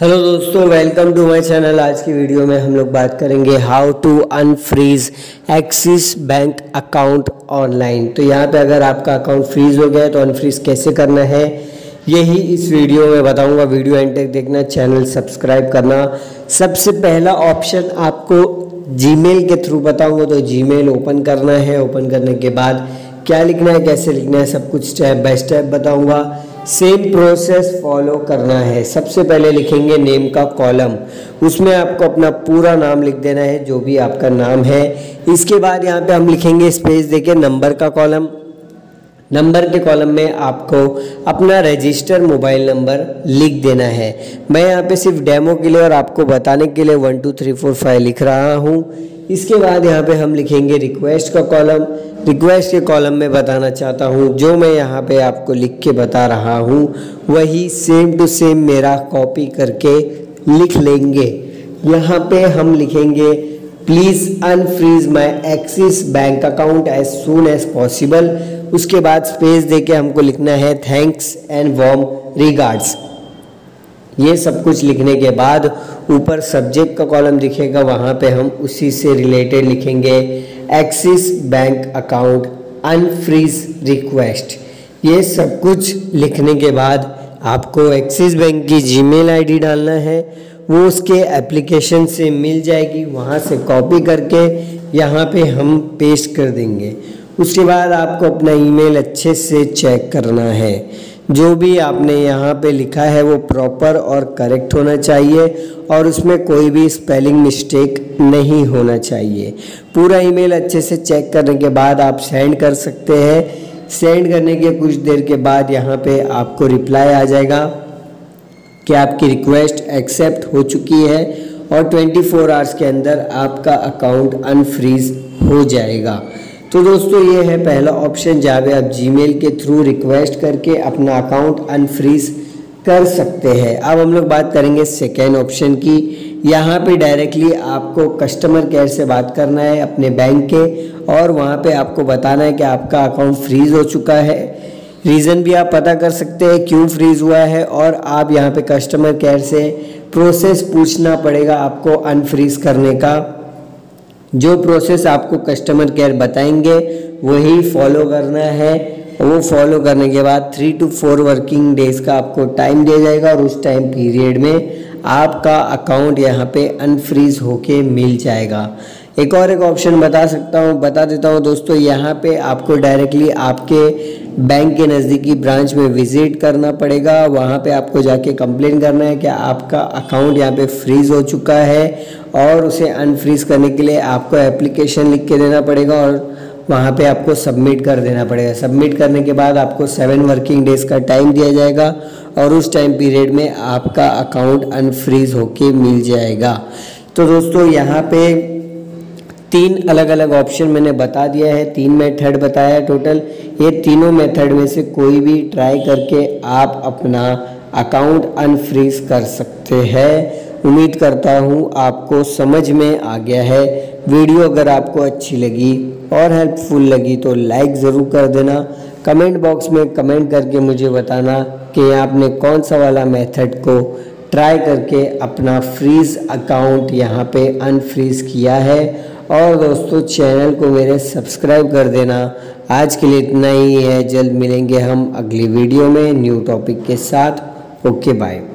Hello दोस्तों, welcome to my channel. आज की वीडियो में हम लोग बात करेंगे how to unfreeze axis bank account online. तो यहाँ पे अगर आपका अकाउंट फ्रीज हो गया है तो अनफ्रीज कैसे करना है यही इस वीडियो में बताऊंगा। वीडियो एंड तक देखना, चैनल सब्सक्राइब करना। सबसे पहला ऑप्शन आपको जीमेल के थ्रू बताऊँगा, तो जीमेल ओपन करना है। ओपन करने के बाद क्या लिखना है, कैसे लिखना है, सब कुछ स्टेप बाय स्टेप बताऊँगा। सेम प्रोसेस फॉलो करना है। सबसे पहले लिखेंगे नेम का कॉलम, उसमें आपको अपना पूरा नाम लिख देना है, जो भी आपका नाम है। इसके बाद यहाँ पे हम लिखेंगे स्पेस देके नंबर का कॉलम। नंबर के कॉलम में आपको अपना रजिस्टर मोबाइल नंबर लिख देना है। मैं यहाँ पे सिर्फ डेमो के लिए और आपको बताने के लिए 1 2 3 4 5 लिख रहा हूँ। इसके बाद यहाँ पे हम लिखेंगे रिक्वेस्ट का कॉलम। रिक्वेस्ट के कॉलम में बताना चाहता हूँ जो मैं यहाँ पे आपको लिख के बता रहा हूँ वही सेम टू सेम मेरा कॉपी करके लिख लेंगे। यहाँ पे हम लिखेंगे please unfreeze my axis bank account as soon as possible. उसके बाद स्पेस दे के हमको लिखना है थैंक्स एंड वार्म रिगार्ड्स। ये सब कुछ लिखने के बाद ऊपर सब्जेक्ट का कॉलम दिखेगा, वहाँ पे हम उसी से रिलेटेड लिखेंगे Axis bank account unfreeze request. ये सब कुछ लिखने के बाद आपको एक्सिस बैंक की जीमेल आईडी डालना है, वो उसके एप्लीकेशन से मिल जाएगी, वहाँ से कॉपी करके यहाँ पे हम पेस्ट कर देंगे। उसके बाद आपको अपना ईमेल अच्छे से चेक करना है, जो भी आपने यहाँ पे लिखा है वो प्रॉपर और करेक्ट होना चाहिए और उसमें कोई भी स्पेलिंग मिस्टेक नहीं होना चाहिए। पूरा ईमेल अच्छे से चेक करने के बाद आप सेंड कर सकते हैं। सेंड करने के कुछ देर के बाद यहाँ पे आपको रिप्लाई आ जाएगा कि आपकी रिक्वेस्ट एक्सेप्ट हो चुकी है और 24 आवर्स के अंदर आपका अकाउंट अनफ्रीज हो जाएगा। तो दोस्तों, ये है पहला ऑप्शन जहाँ पे आप जीमेल के थ्रू रिक्वेस्ट करके अपना अकाउंट अनफ्रीज कर सकते हैं। अब हम लोग बात करेंगे सेकेंड ऑप्शन की। यहाँ पे डायरेक्टली आपको कस्टमर केयर से बात करना है अपने बैंक के, और वहाँ पे आपको बताना है कि आपका अकाउंट फ्रीज हो चुका है। रीज़न भी आप पता कर सकते हैं क्यों फ्रीज़ हुआ है, और आप यहाँ पे कस्टमर केयर से प्रोसेस पूछना पड़ेगा आपको अनफ्रीज़ करने का। जो प्रोसेस आपको कस्टमर केयर बताएंगे वही फॉलो करना है। वो फॉलो करने के बाद 3 से 4 वर्किंग डेज का आपको टाइम दिया जाएगा और उस टाइम पीरियड में आपका अकाउंट यहाँ पे अनफ्रीज होके मिल जाएगा। एक ऑप्शन बता देता हूँ दोस्तों। यहाँ पे आपको डायरेक्टली आपके बैंक के नज़दीकी ब्रांच में विज़िट करना पड़ेगा। वहाँ पे आपको जाके कंप्लेन करना है कि आपका अकाउंट यहाँ पे फ्रीज़ हो चुका है, और उसे अनफ्रीज़ करने के लिए आपको एप्लीकेशन लिख के देना पड़ेगा और वहाँ पे आपको सबमिट कर देना पड़ेगा। सबमिट करने के बाद आपको 7 वर्किंग डेज़ का टाइम दिया जाएगा और उस टाइम पीरियड में आपका अकाउंट अनफ्रीज़ होके मिल जाएगा। तो दोस्तों, यहाँ पे 3 अलग अलग ऑप्शन मैंने बता दिया है, 3 मेथड बताया है टोटल। ये तीनों मेथड में से कोई भी ट्राई करके आप अपना अकाउंट अनफ्रीज कर सकते हैं। उम्मीद करता हूँ आपको समझ में आ गया है। वीडियो अगर आपको अच्छी लगी और हेल्पफुल लगी तो लाइक ज़रूर कर देना। कमेंट बॉक्स में कमेंट करके मुझे बताना कि आपने कौन सा वाला मेथड को ट्राई करके अपना फ्रीज़ अकाउंट यहाँ पे अनफ्रीज़ किया है। और दोस्तों, चैनल को मेरे सब्सक्राइब कर देना। आज के लिए इतना ही है, जल्द मिलेंगे हम अगली वीडियो में न्यू टॉपिक के साथ। Okay, bye.